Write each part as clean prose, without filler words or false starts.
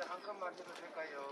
있는데 한 컵만 해도 될까요?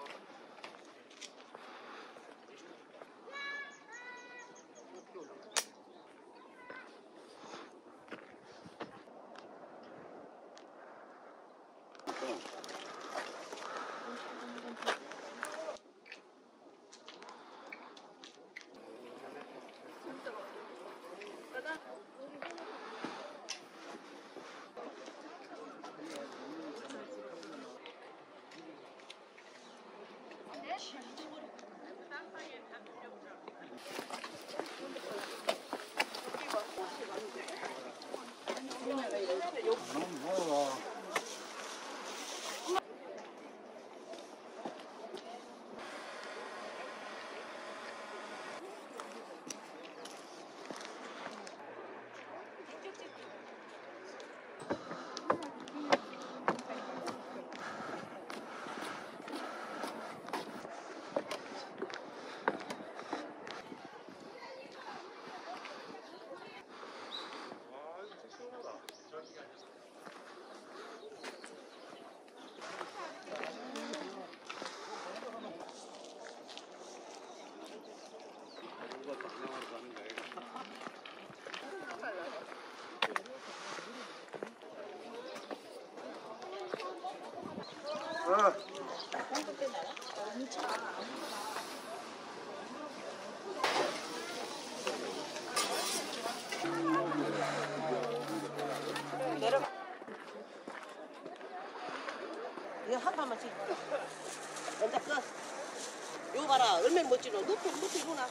이거 한 판만 찍어. 먼저 꺼. 이거 봐라. 얼마나 멋지노. 높이구나.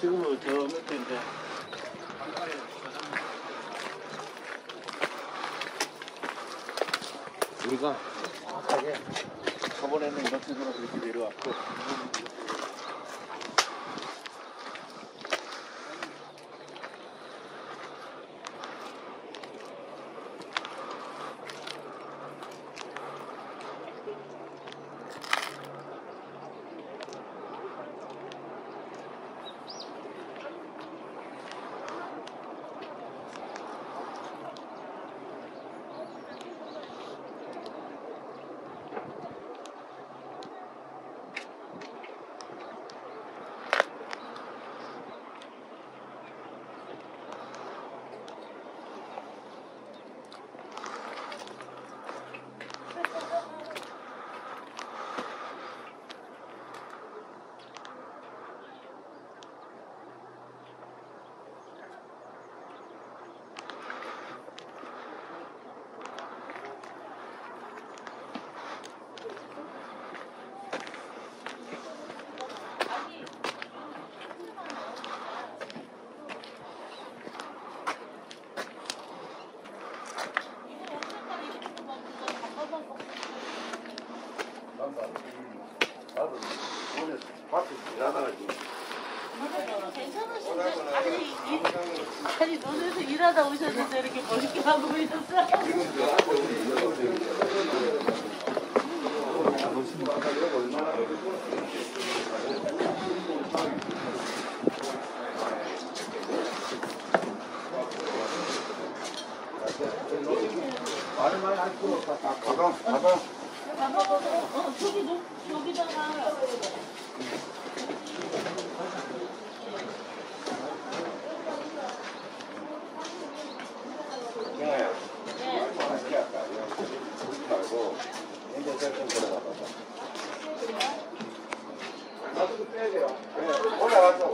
지금은 저 밑에인데 반가에 우리가 하게 저번에는 이런 식으로 그렇게 내려왔고 아니, 논에서 일하다 오셨는데 이렇게 멋있게 하고 있었어.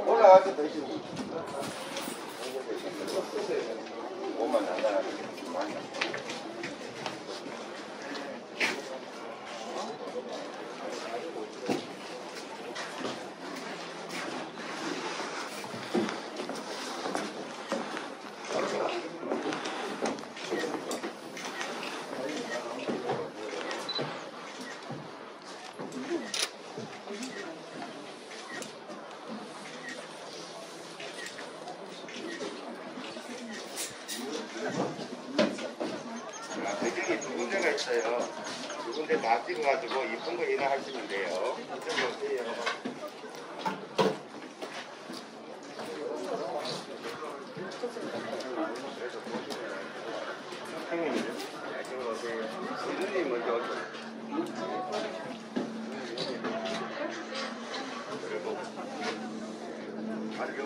올라가서 드시고 몸만 안 나가게 많이 찍어가지고 이쁜 거 인화하시면 돼요. 이쪽으로 오세요. 형님, 이쪽으로 오세요. 이누님 먼저 오세요. 그리고 발령.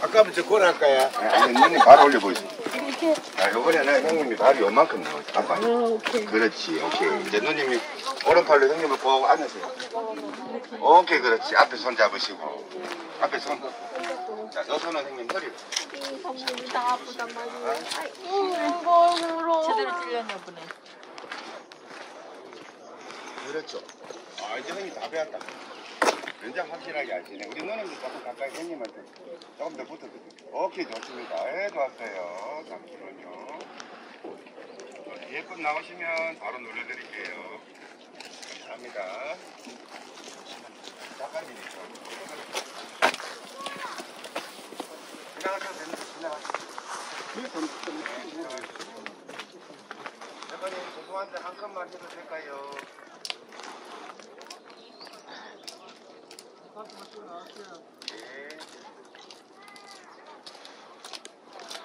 아까부터 고랄 거야. 아니, 눈이 바로 올려보이세요. 이렇게. 아, 요번에는 형님이 발이 요만큼 나와요. 아빠. 아, 오케이. 그렇지, 오케이. 이제 누님이 오른팔로 형님을 보고 앉으세요. 오케이, 그렇지. 앞에 손 잡으시고. 앞에 손. 자, 요 손은 형님 허리로. 감사합니다. 아프단 말이에요. 제대로 찔렸나 보네. 그렇죠. 아, 이제 형님 다 배웠다. 굉장히 확실하게 아시네. 우리 누님도 조금 가까이 형님한테 조금 더 붙어주세요. 오케이, 좋습니다. 예, 좋았어요. 잠시만요. 예쁜 나오시면 바로 눌러드릴게요. 감사합니다. 작가님이죠. 지나가셔도 되는데, 지나가세요. 작가님, 죄송한데 한 컷만 해도 될까요? 네.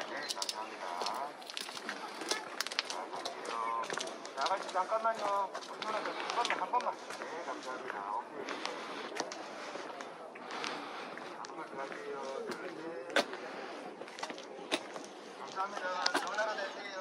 네, 감사합니다. 자, 나갈 때 잠깐만요. 한 번만. 네, 감사합니다. 오케이. 한 번만 들어가세요. 네. 감사합니다. 좋은 하루 되세요.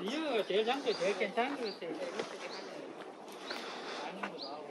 이유가 제일 장소 제일 괜찮은 것 같아요. 아닌 것도 하고.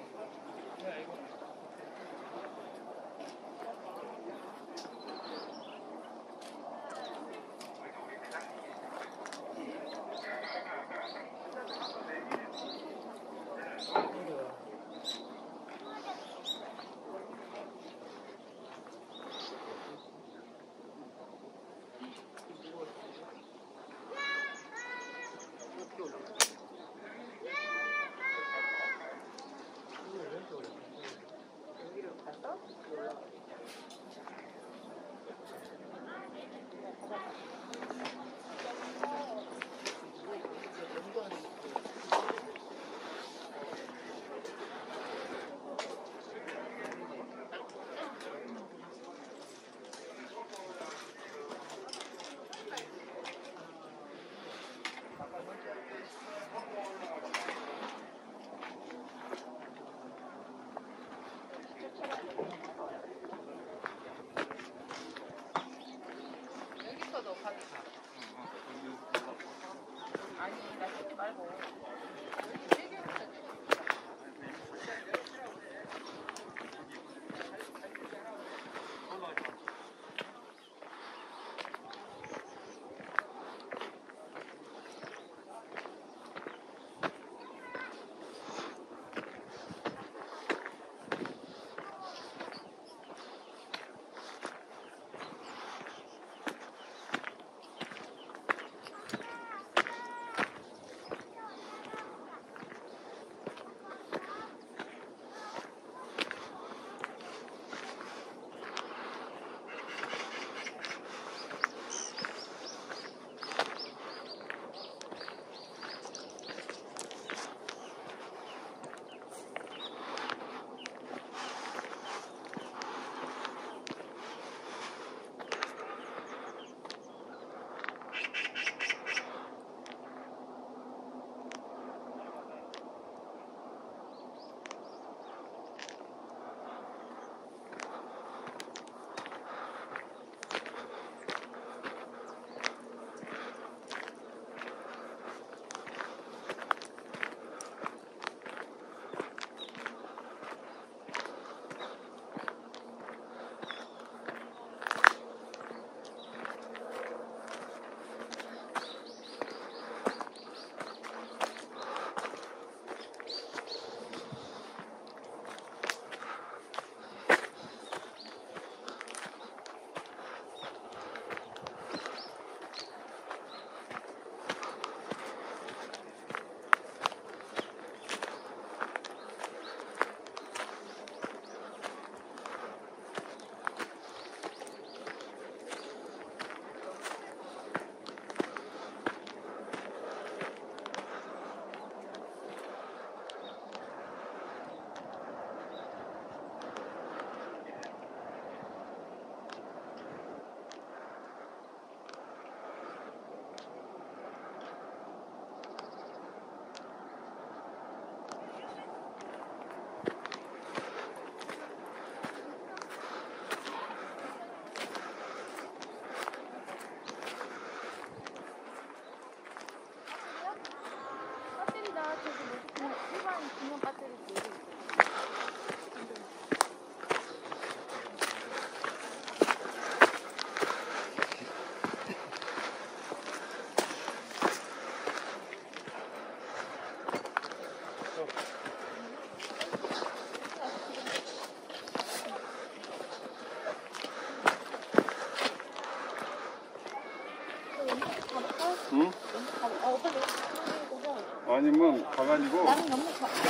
아니면 가가지고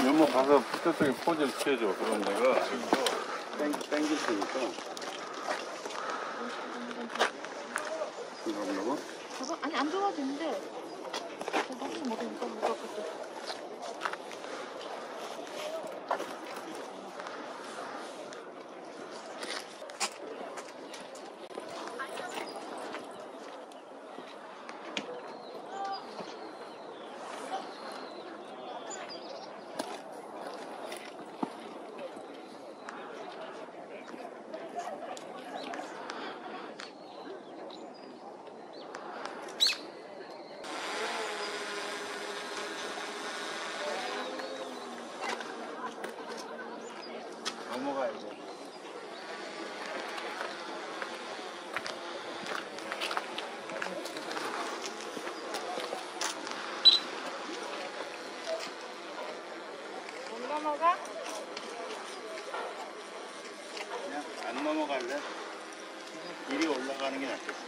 연못 가서 부채성에 포즈를 취해줘. 그런 데가 땡길 테니까. 이거 아니 안 좋아도 되는데 제가 한 번 먹으니까 못 갖고. 그냥 안 넘어갈래? 이리 올라가는 게 낫겠어. 어?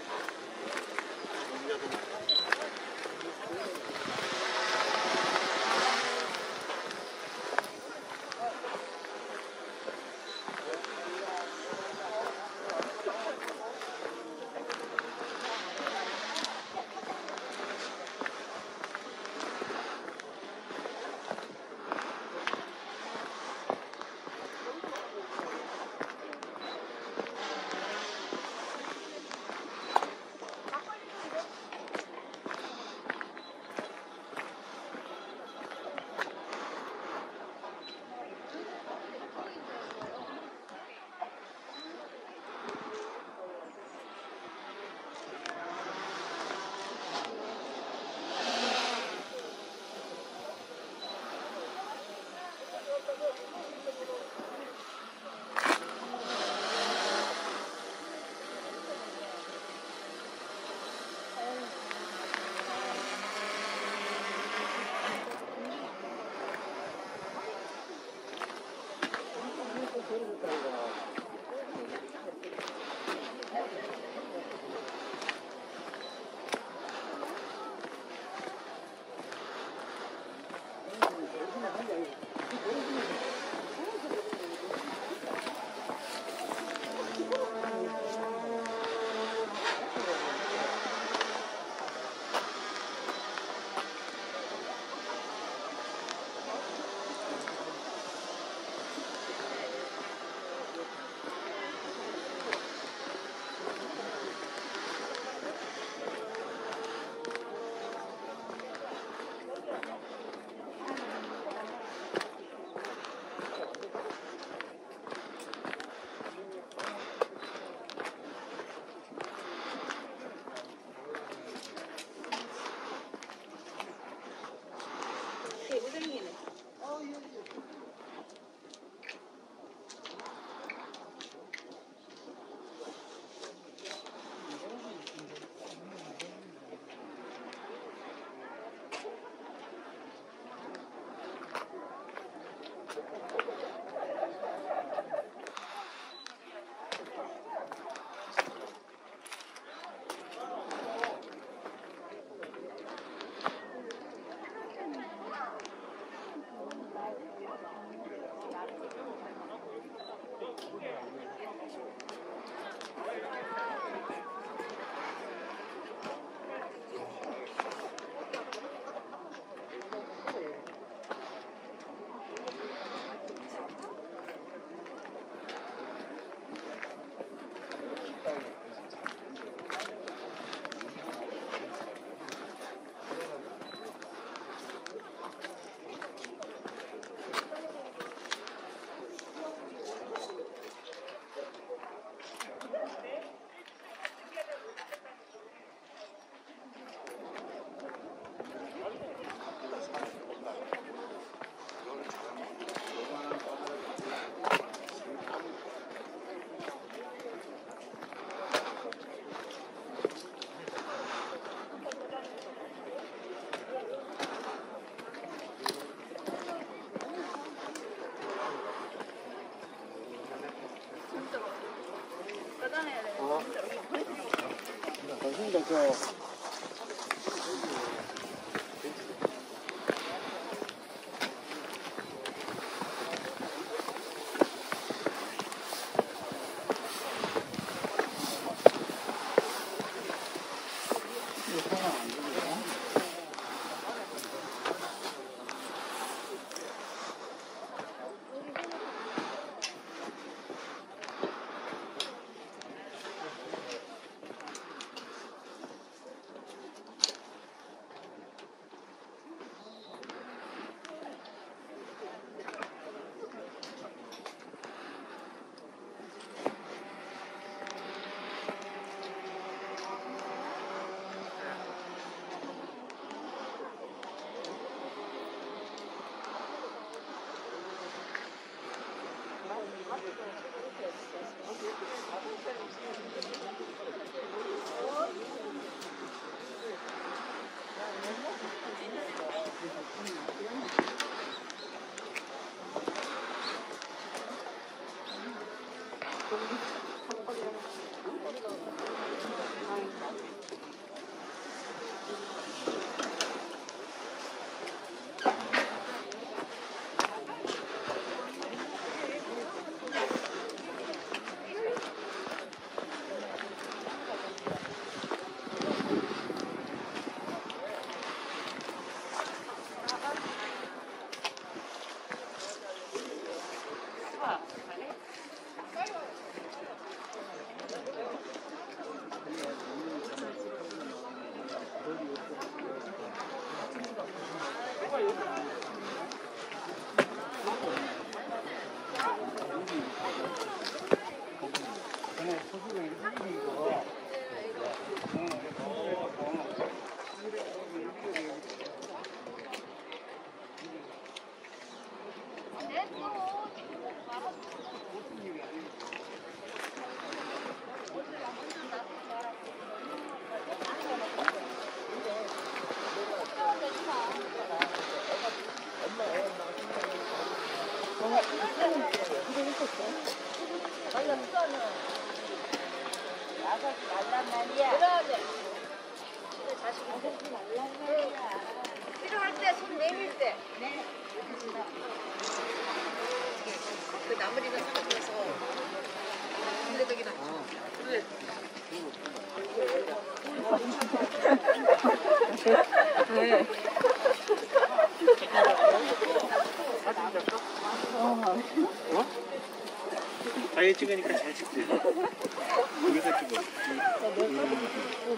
찍으니까 잘 찍지. 여기서 찍어.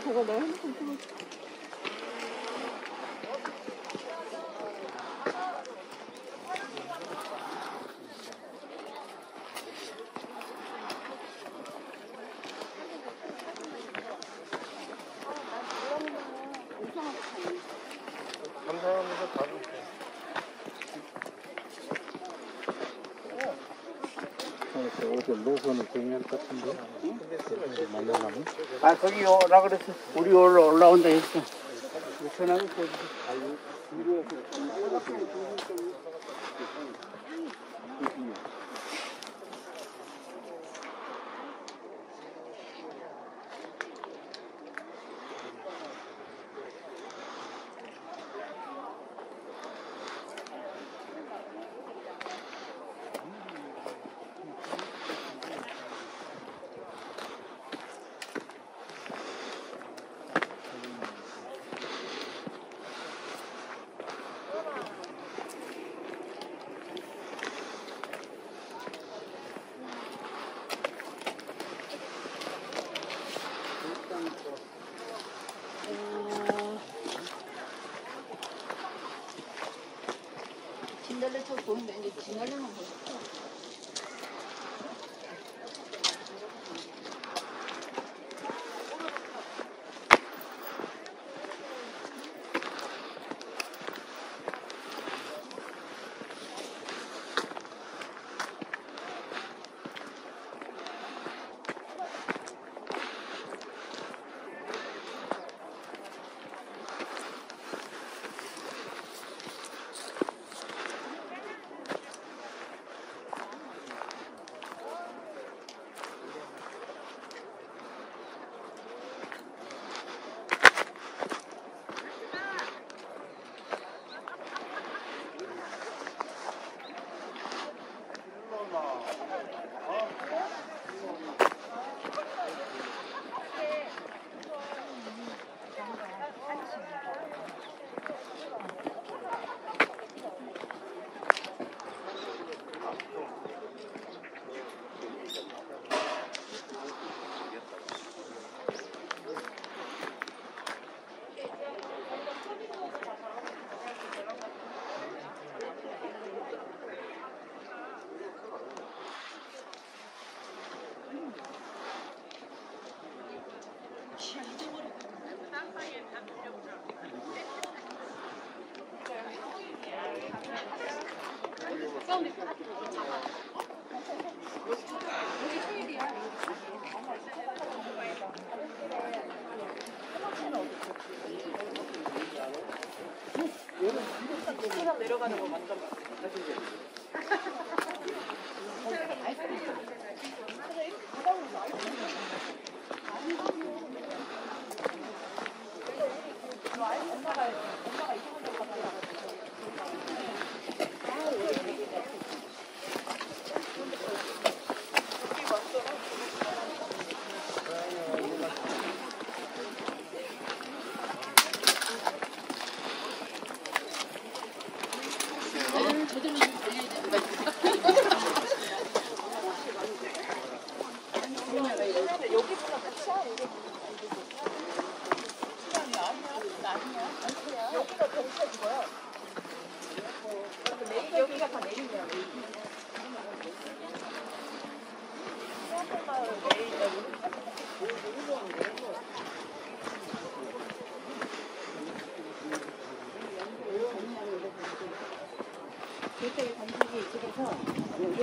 저거 내 핸드폰 찍었어. 감사합니다. 다들. 어제 로고는 공연 같은데? 만나면? 아, 거기 오라 그랬어. 우리 올라온다 했어. 천하게 거기. 보는데 이제 지나려면 보셨죠? 세상 내려가는 거 맞는 거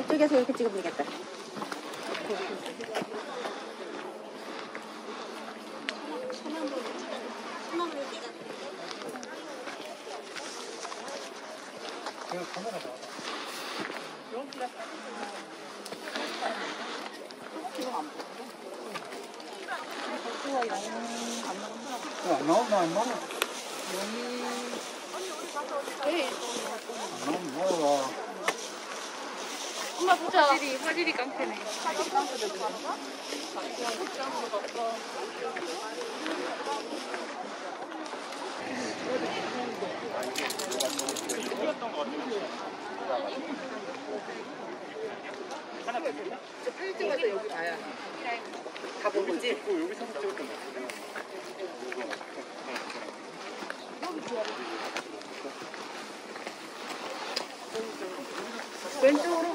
이쪽에서 이렇게 찍으면 되겠다. 그냥 카메라 봐. 안 나온다, 안 나온다. 안 나온다. 엄마 보자. 화질이 깡패네. 화질이 깡패네. 하나 보이나? 저 팔찌 가서 여기 봐야. 다 보는지? 여기 사진 찍었던 거. 여기 좋아. 왼쪽으로.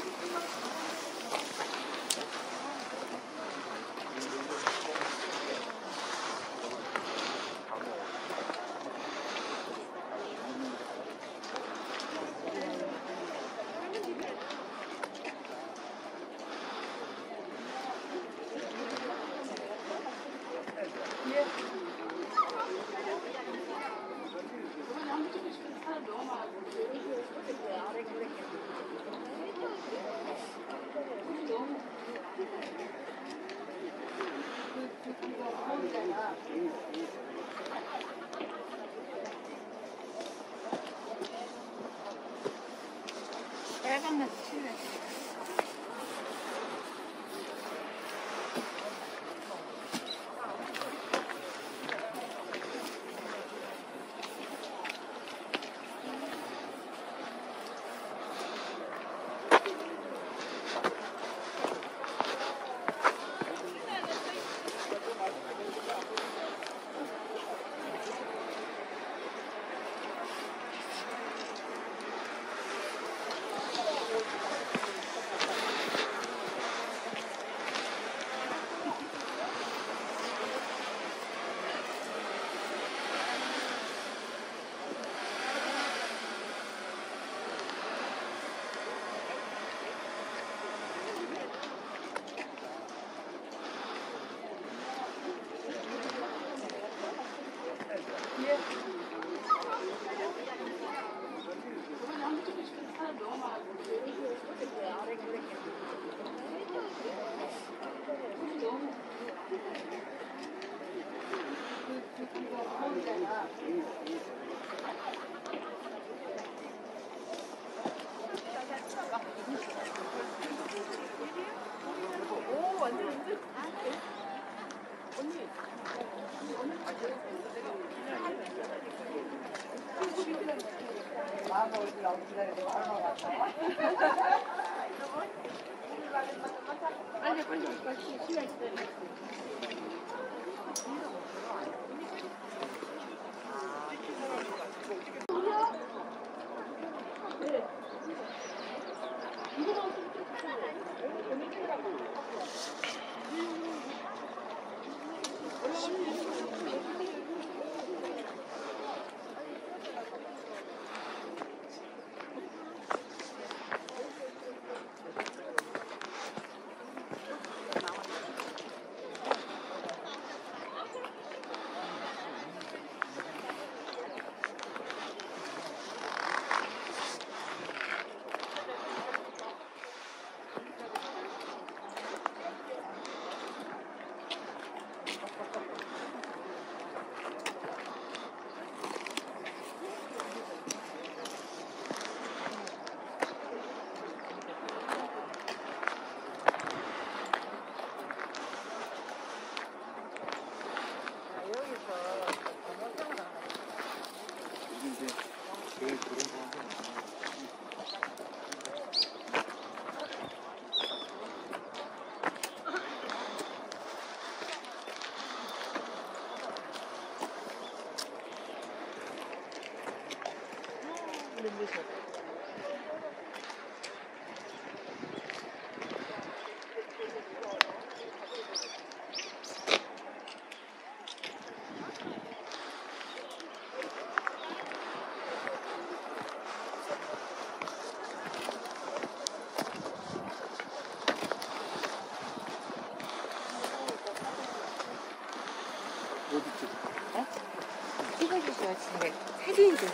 Adinge.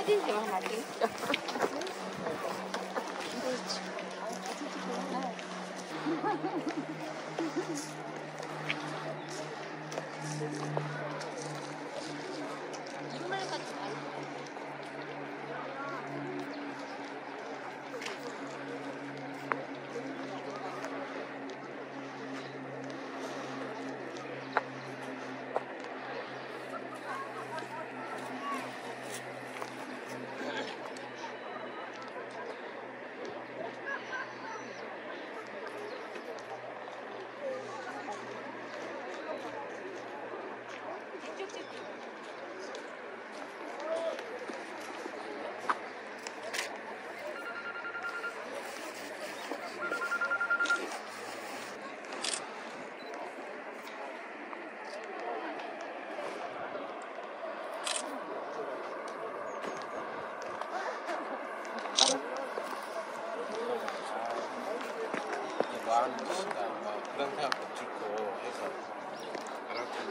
Adinge machen wir Adinge. 부담 붙이고 해서 안 할 텐데.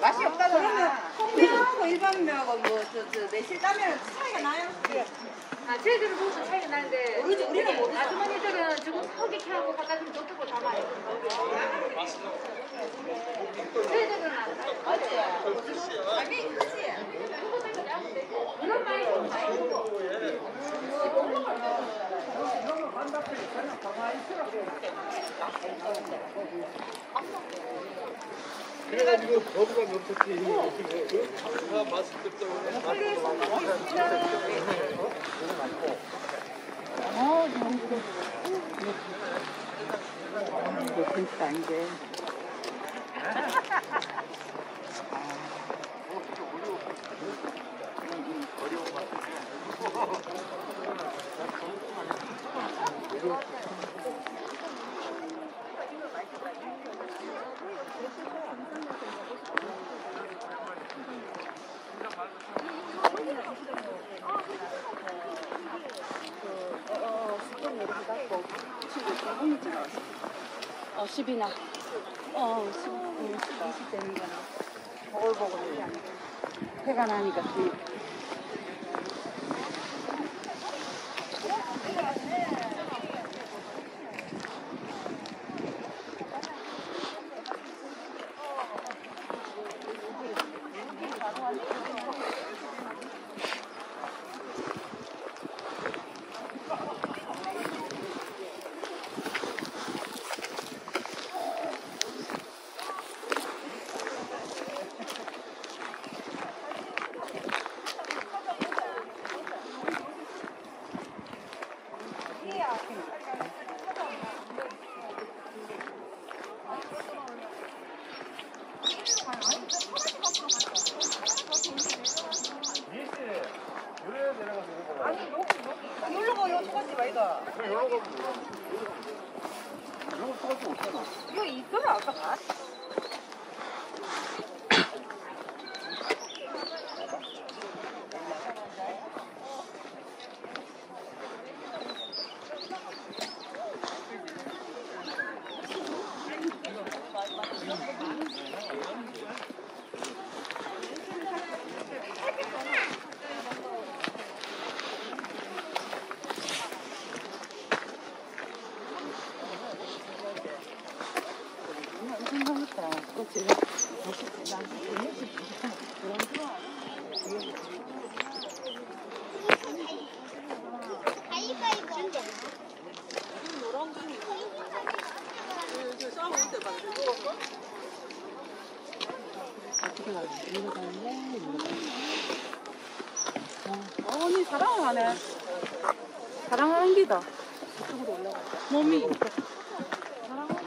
맛이 없다잖아. 그러면 통매하고 일반 매하고 뭐 저 매실 따면 차이가 나요? 네. 아, 저희들은 무슨 차이가 나는데 우리는 모르죠. 아주머니들은 지금 허기케 하고 바깥으로 쫓기고 담아요. 저희들은 안 사요. 아니, 그치? 그거 때문에 하면 돼. 이런 말이 좀 많이 쓰고. 그래가지고 거부가 넘쳤지. 다 마스크 때문에 마스크 많고. 아, 이거 진짜 안 돼. 어, 10이나. 어, 10 되는구나. 보글보글. 해가 나니까. 아, 이리로 가는데, 이리로 가는데. 언니 사랑을 안 해. 사랑하는 기다. 이쪽으로 올라가. 몸이. 사랑하네.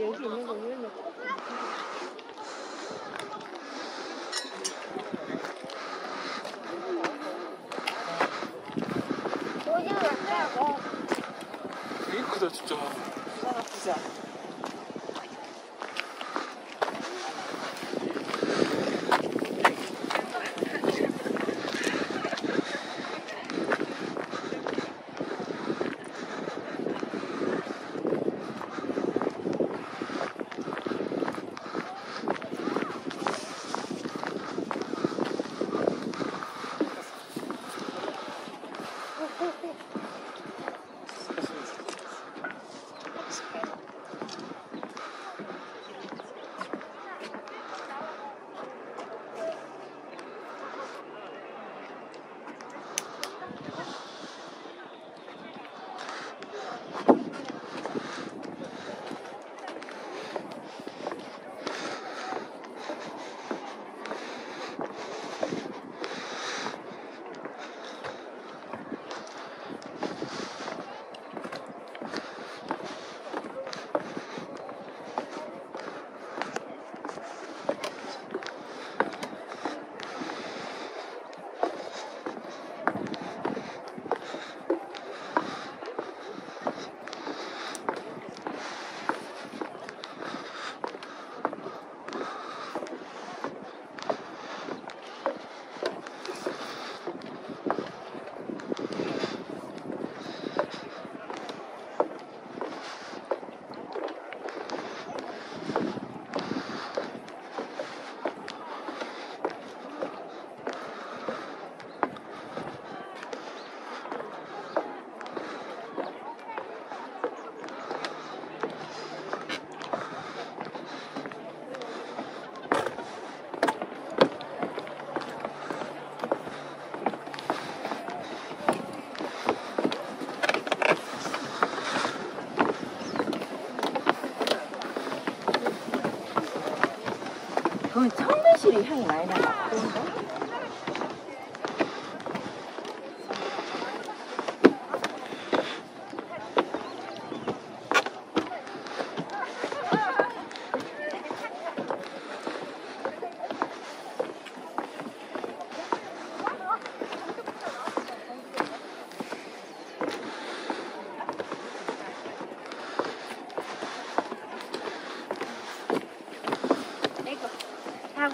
여기 있는 거 보면 되게 크다 진짜. 하나 보자. 많이 나갔던데.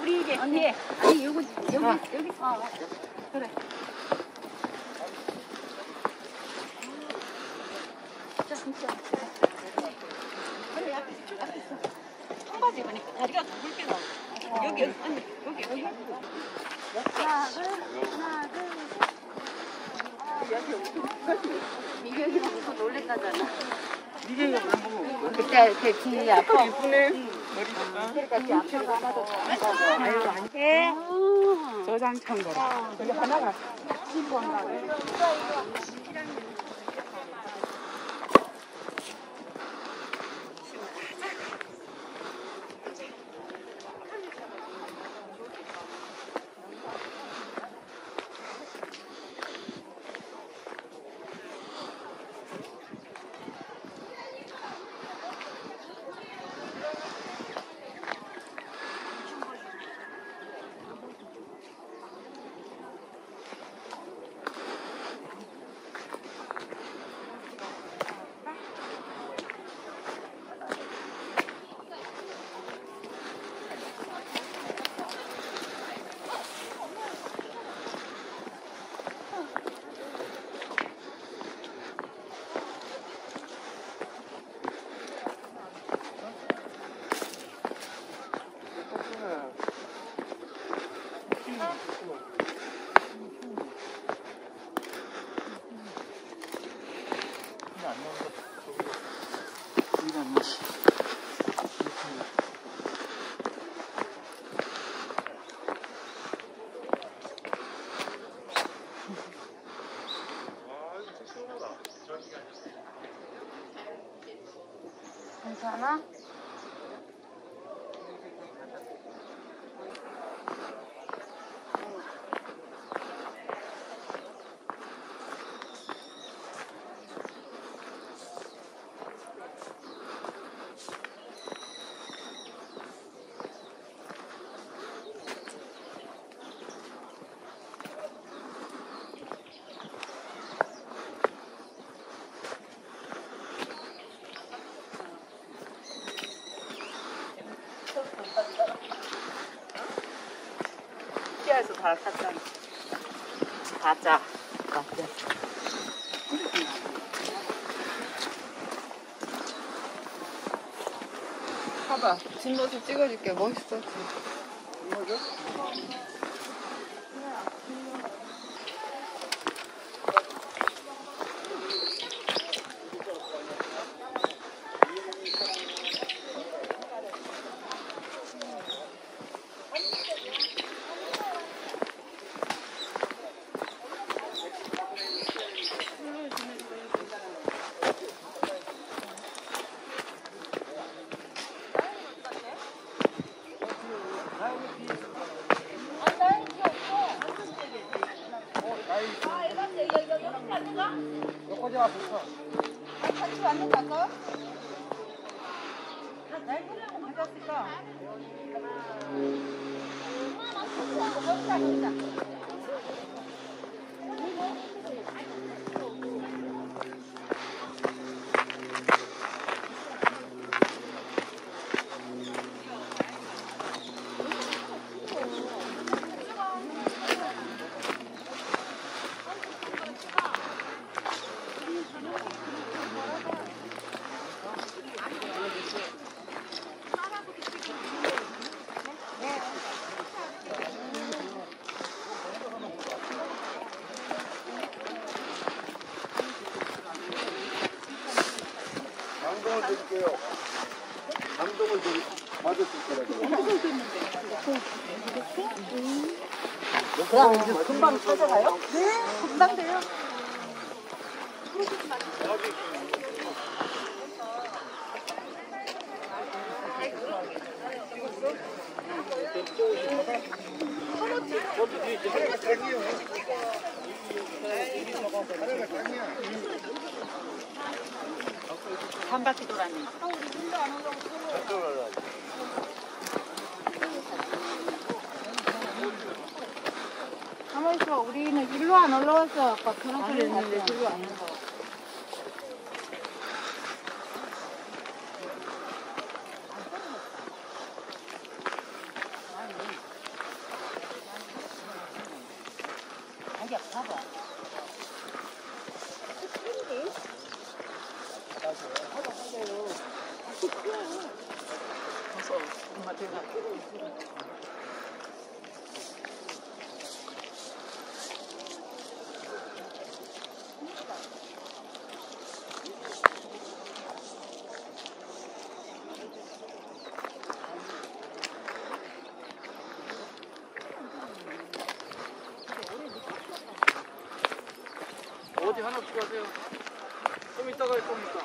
우리 이제 언니, 아니 여기 아 그래. 자 진짜. 그래 앞에 있어. 청바지 입으니까 다리가 더 굵게 나와. 여기 언니 여기. 하나 둘 하나 둘. 아 여기 미경이가 무슨 놀랬다잖아. 미경이가 안 보고. 그때 이렇게 뒤에 아파. 이쁘네. 저장 참고라. 저기 하나가. 괜찮아? 가자. 봐봐, 진로 좀 찍어줄게. 멋있어. 뭐죠? 그냥 이제 금방 찾아가요? 네, 금방 돼요. 한 바퀴 돌았네. 가만 있어, 우리는 일로 안 올라왔어. 아까 그런 소리 했는데 일로 안 올라왔어. 어디 하나 추가하세요. 좀 이따가 할 겁니까?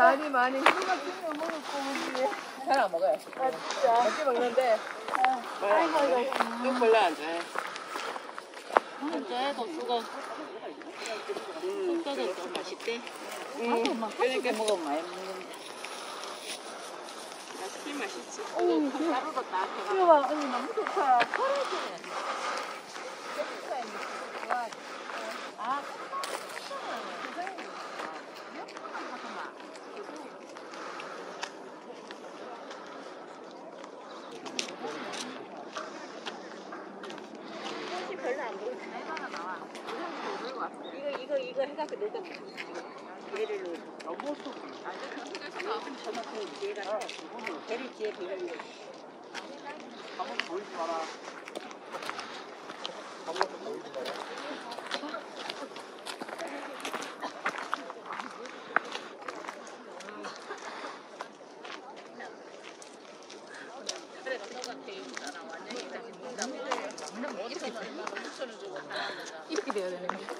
많이 많이 힘들면 먹을 거는데 잘 안 먹어요. 아 진짜. 같이 먹는데. 아이고 이거. 눈물 나는데. 근데 더 죽어. 속도도 좀 맛있대. 그러니까 먹으면 많이 먹는데. 맛있긴 맛있지. 가루도 다 들어가. 이거 봐, 언니 너무 좋다. 아. 생각해 내가 얘를 넘어올 수 없어. 저만큼 얘가 배를 뒤에 배는 거지. 한번 보이지 마라. 한번 보이지 마라. 이렇게 돼야 되는 거야.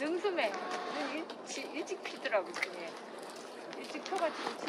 능수매, 능 일찍 피더라고 지금. 일찍 펴가지고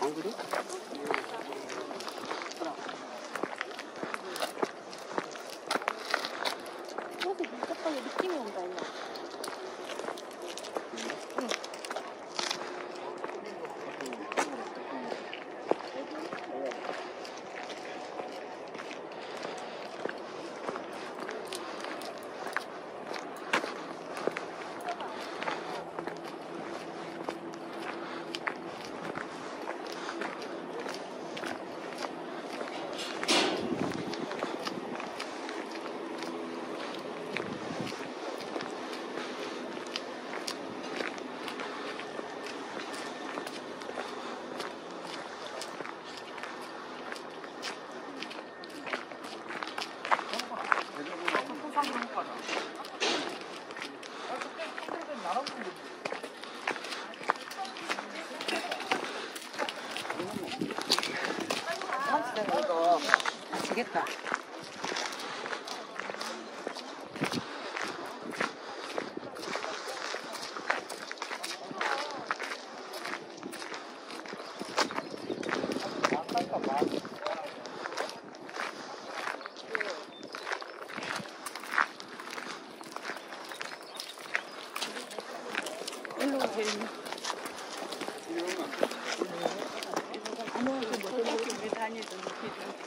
안 그래? 이렇게 밀접하게 느낌이 온다, 이거. 응. 되겠다. 일로 오세요. 아무것도 못해먹게 우리 다니던 길을.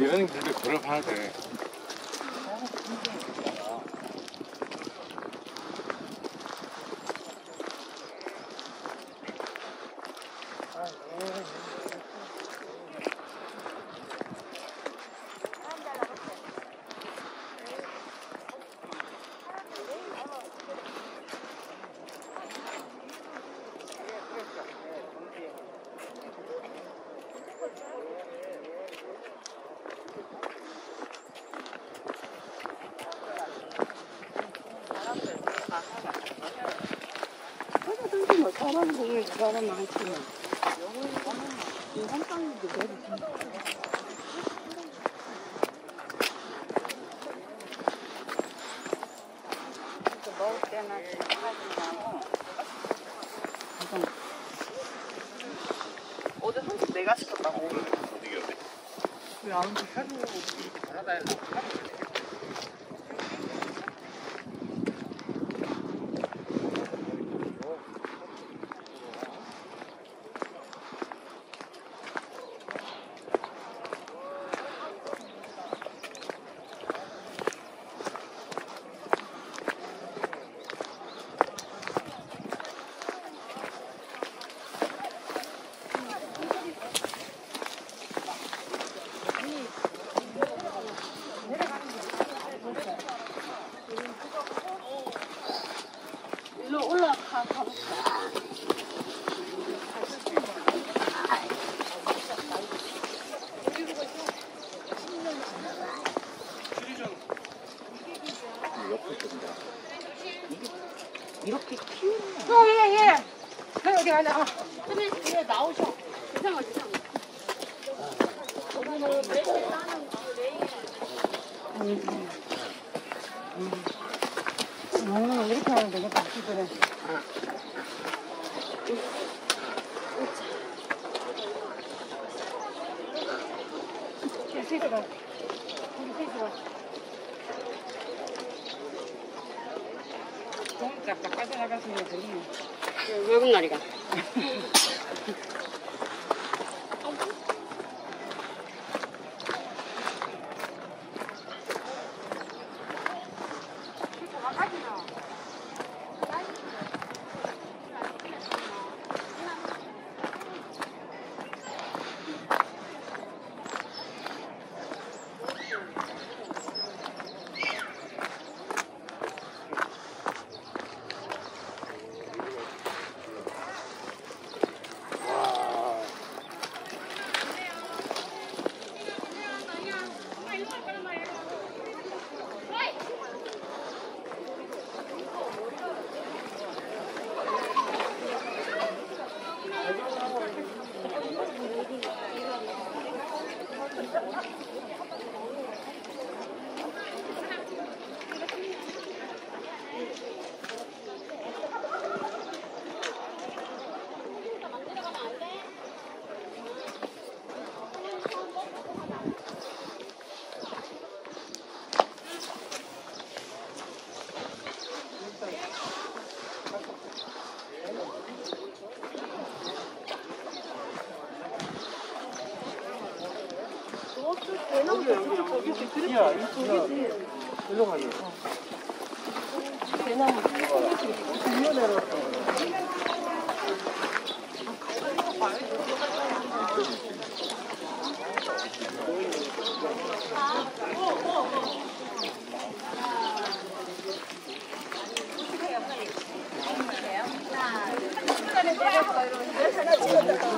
이런 길도 걸어봐야 돼. 사람 보면 그 사람 많지만 이 한 방울도 내 먹을 때나 어제 손짓 내가 시켰다고. 왜 아무도 사주고 이렇게 돌아다니려고. 내려가는 거起来了啊！这边你也倒上，上我上我。이렇게 하면 되겠다. 그래. 세수가. 공작 바깥에 나가서 내버리네. 외국 날이가.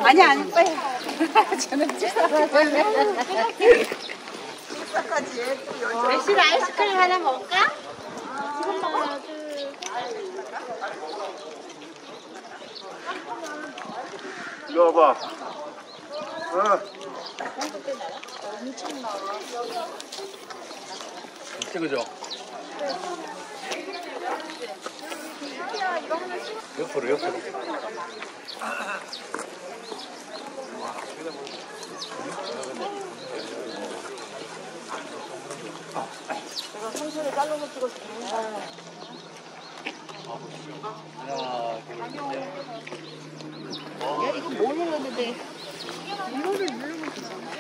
아니 아니 빨리 저는 멸실 아이스크림 하나 먹을까? 지금 먹어요. 이리 와봐. 엄청 나와. 찍으죠? 옆으로 옆으로. 내가 손수를 잘라서 찍어서 좋은데 야 이거 뭘 눌러도 돼? 이거를 누르면 되잖아.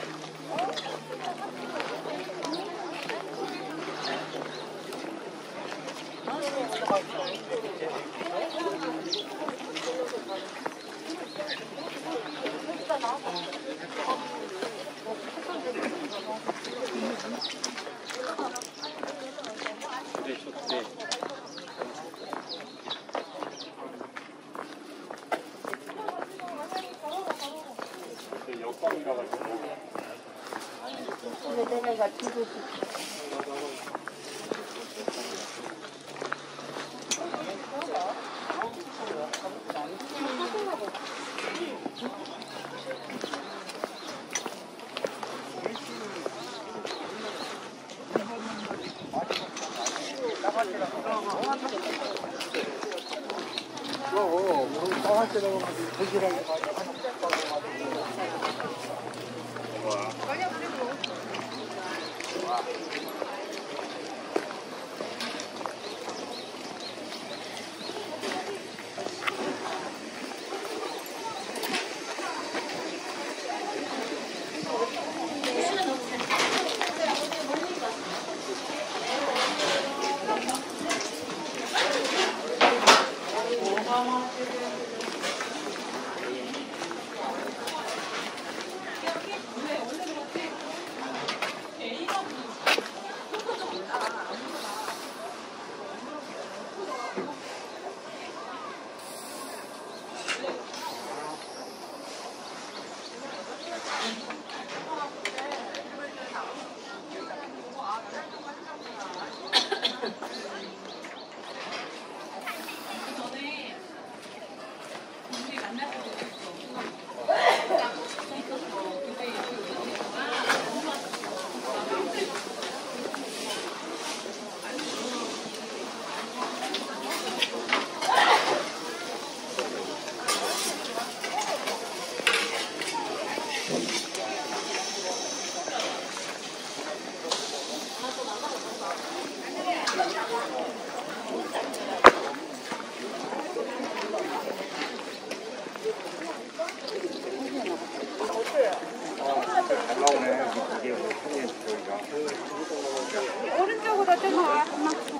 내려와.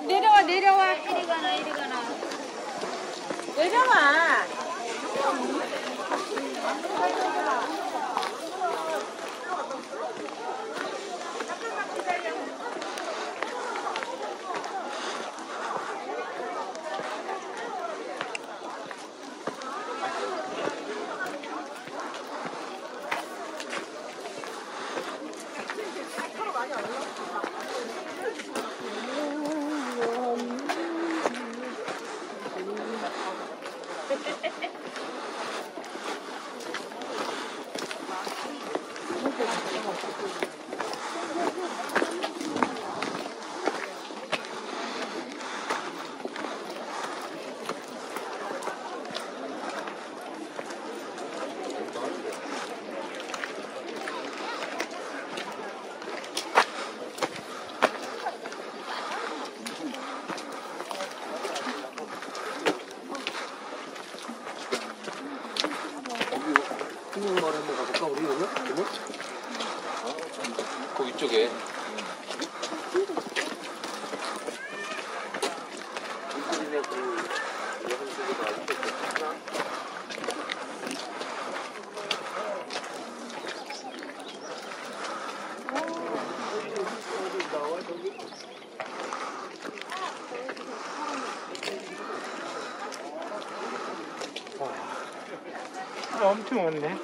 내려와, 내려와. 이리 가나, 이리 가나. 내려와. 이쪽에 엄청 왔네.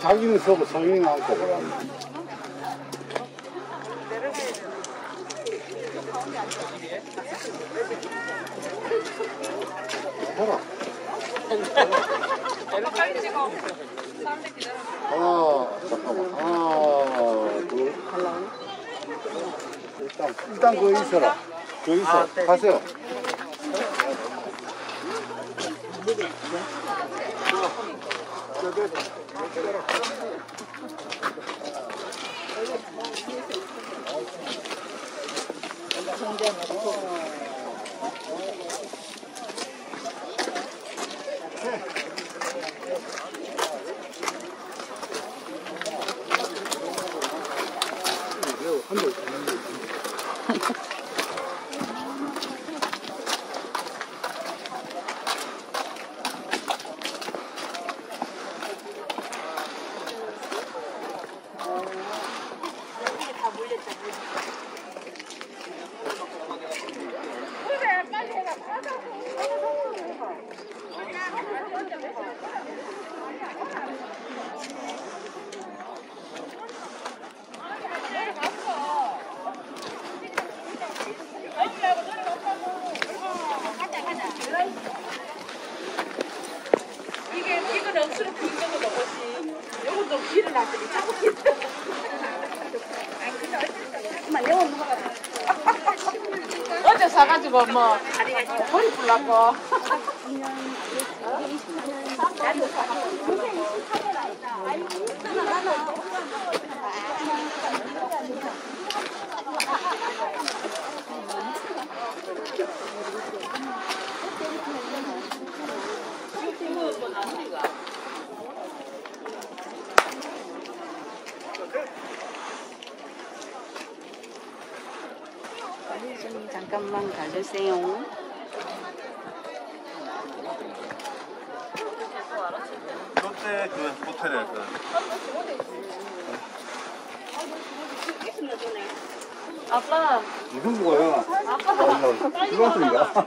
자기는 서고 성인이 나왔고 봐라. 빨리 찍어. 사람들 기다려. 잠깐만. 둘. 일단 거기 있어라. 거기 있어. 가세요. 어제 사가지고 뭐 허리 풀라고. 잠깐만 가주세요. 롯데 그 호텔에 그. 아빠. 이건 뭐야? 아빠. 빨리 들어왔습니다.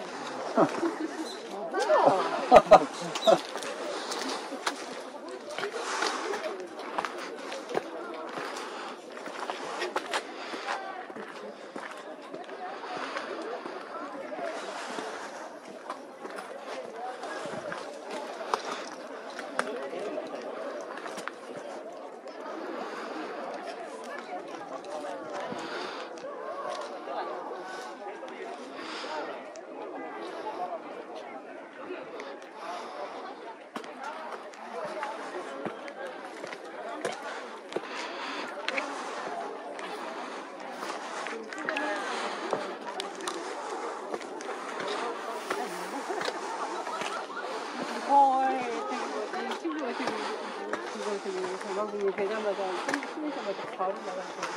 방금 되자마자 숨쉬자마자 바로 나갔어요.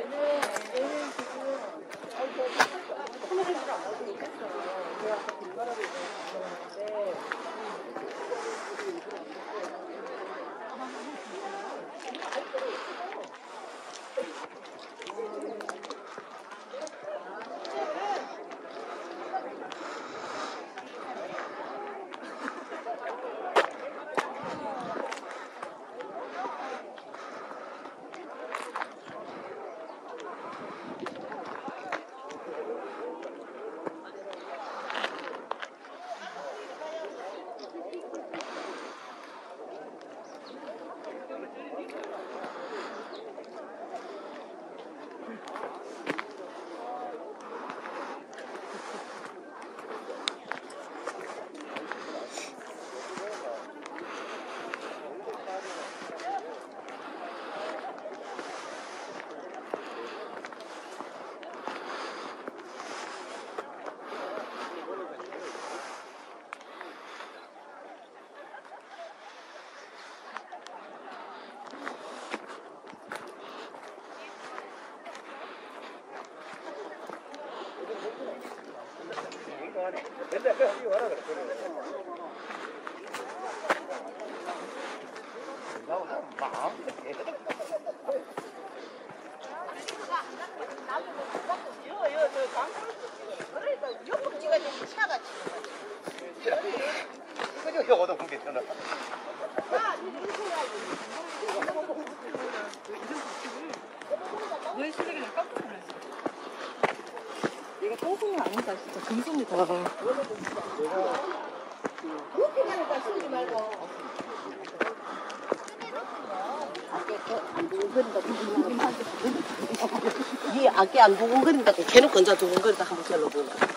얘는 지금 하늘을 안 가지고 있겠어요. 제가 뒷바람이 있었는데 이 아기 안 두근거린다고 걔는 건자 두근거린다 한번 잘라보면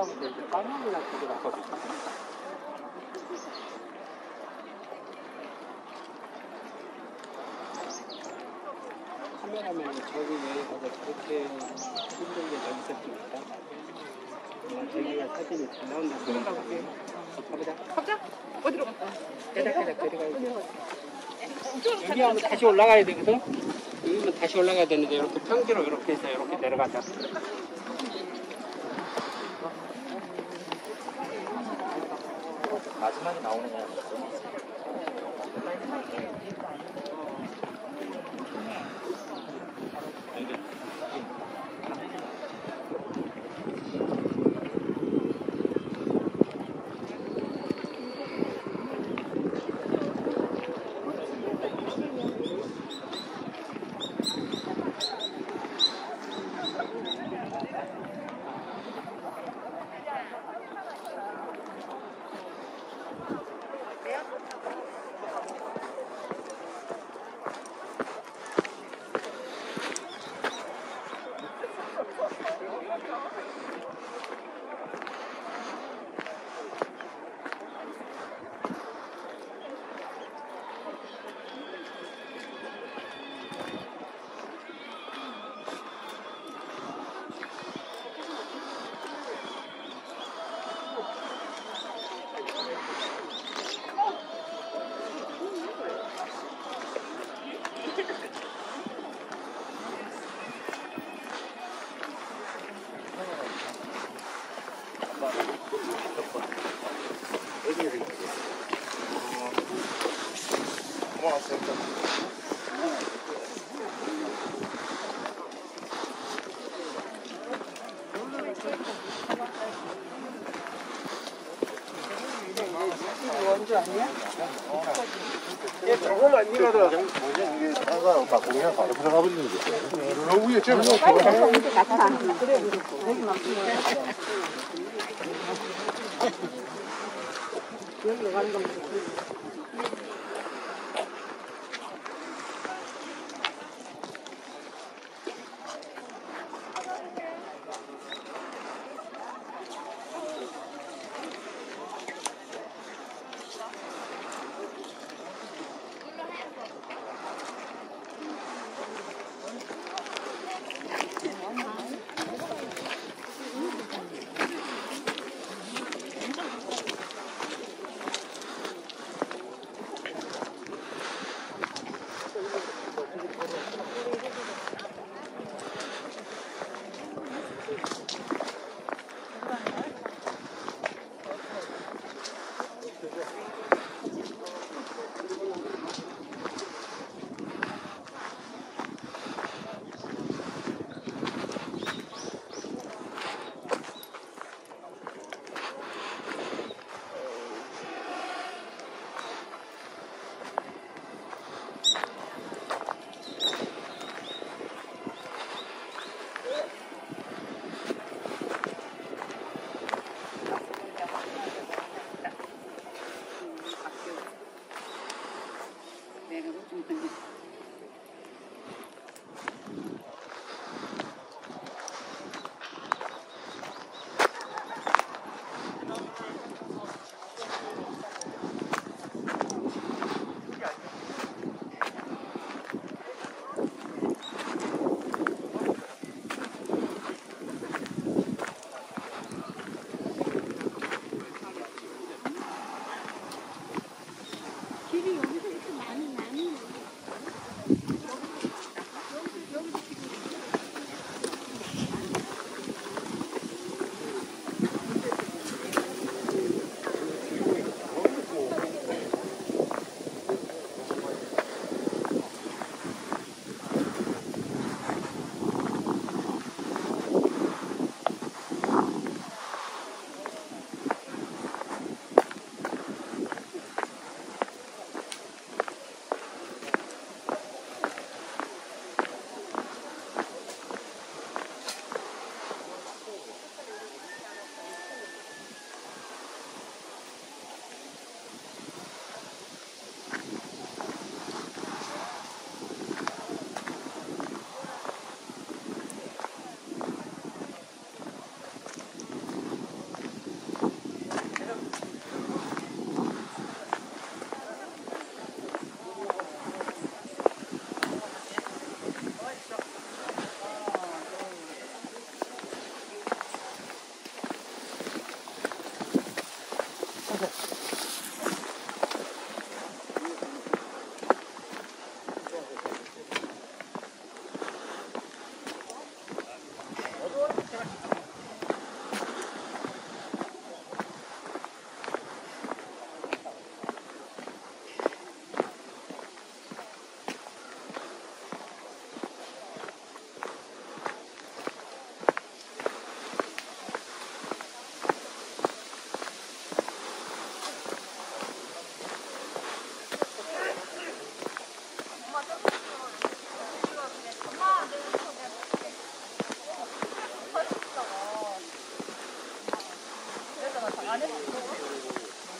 固めていてパン粉になってください。카메라맨이 저기 내려가서 그렇게 힘들게 연습했습니까? 저기가 사진이 잘 나온다. 그런가 볼게요. 가보자. 가보자. 어디로 갔다? 내려가자. 내려가야 돼. 여기 하면 다시 올라가야 되거든? 여기는 다시 올라가야 되는데 이렇게 평지로 이렇게 해서 이렇게 내려가자. 마지막에 나오는 거야.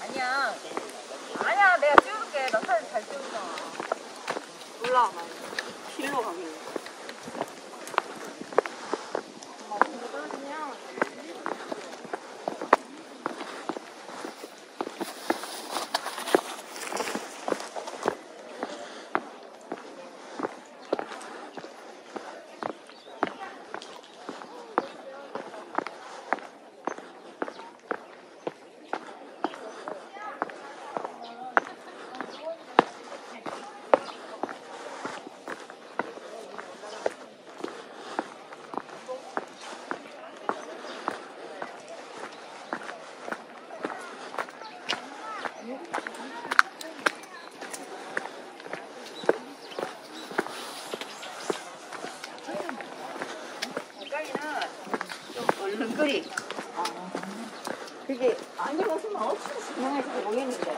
아니야 내가 찍어줄게. 나 사진 잘 찍었잖아. 올라와봐. 길로 가길래 얼굴이 그게 아니라서 막 어떻게 진행할지 모르겠는데